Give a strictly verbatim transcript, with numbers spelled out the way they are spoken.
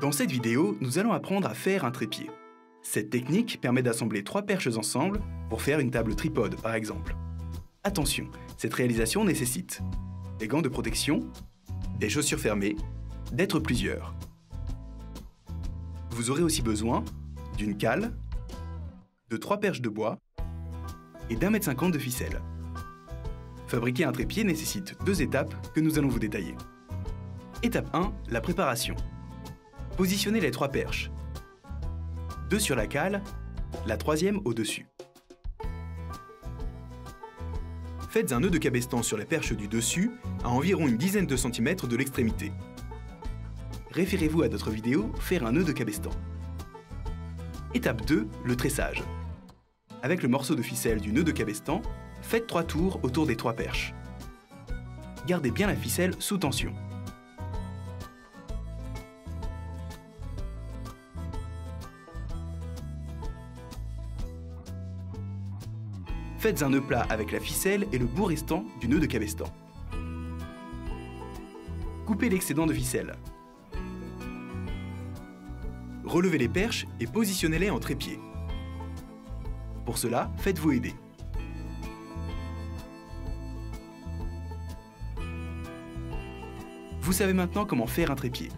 Dans cette vidéo, nous allons apprendre à faire un trépied. Cette technique permet d'assembler trois perches ensemble pour faire une table tripode, par exemple. Attention, cette réalisation nécessite des gants de protection, des chaussures fermées, d'être plusieurs. Vous aurez aussi besoin d'une cale, de trois perches de bois et d'un mètre cinquante de ficelle. Fabriquer un trépied nécessite deux étapes que nous allons vous détailler. Étape un, la préparation. Positionnez les trois perches, deux sur la cale, la troisième au-dessus. Faites un nœud de cabestan sur les perches du dessus à environ une dizaine de centimètres de l'extrémité. Référez-vous à d'autres vidéos « Faire un nœud de cabestan ». Étape deux, le tressage. Avec le morceau de ficelle du nœud de cabestan, faites trois tours autour des trois perches. Gardez bien la ficelle sous tension. Faites un nœud plat avec la ficelle et le bout restant du nœud de cabestan. Coupez l'excédent de ficelle. Relevez les perches et positionnez-les en trépied. Pour cela, faites-vous aider. Vous savez maintenant comment faire un trépied.